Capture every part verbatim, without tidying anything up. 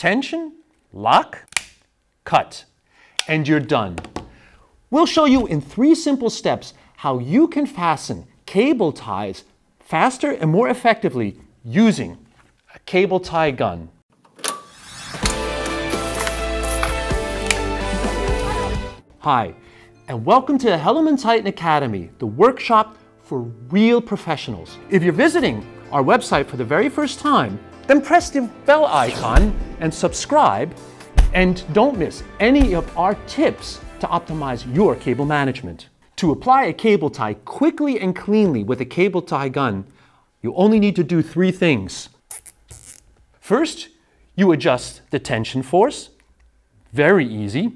tension, lock, cut, and you're done. We'll show you in three simple steps how you can fasten cable ties faster and more effectively using a cable tie gun. Hi, and welcome to the HellermannTyton Academy, the workshop for real professionals. If you're visiting our website for the very first time, then press the bell icon and subscribe, and don't miss any of our tips to optimize your cable management. To apply a cable tie quickly and cleanly with a cable tie gun, you only need to do three things. First, you adjust the tension force, very easy.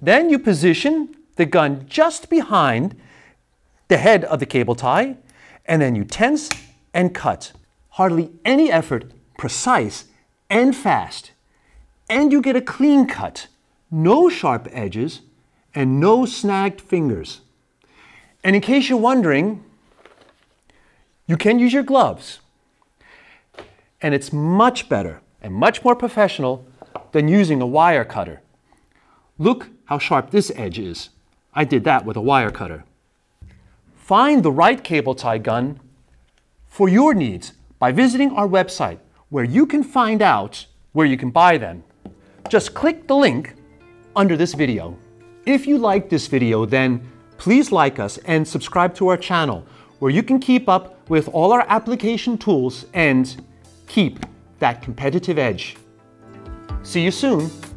Then you position the gun just behind the head of the cable tie, and then you tense and cut. Hardly any effort, precise and fast. And you get a clean cut, no sharp edges, and no snagged fingers. And in case you're wondering, you can use your gloves. And it's much better and much more professional than using a wire cutter. Look how sharp this edge is. I did that with a wire cutter. Find the right cable tie gun for your needs by visiting our website, where you can find out where you can buy them. Just click the link under this video. If you like this video, then please like us and subscribe to our channel, where you can keep up with all our application tools and keep that competitive edge. See you soon.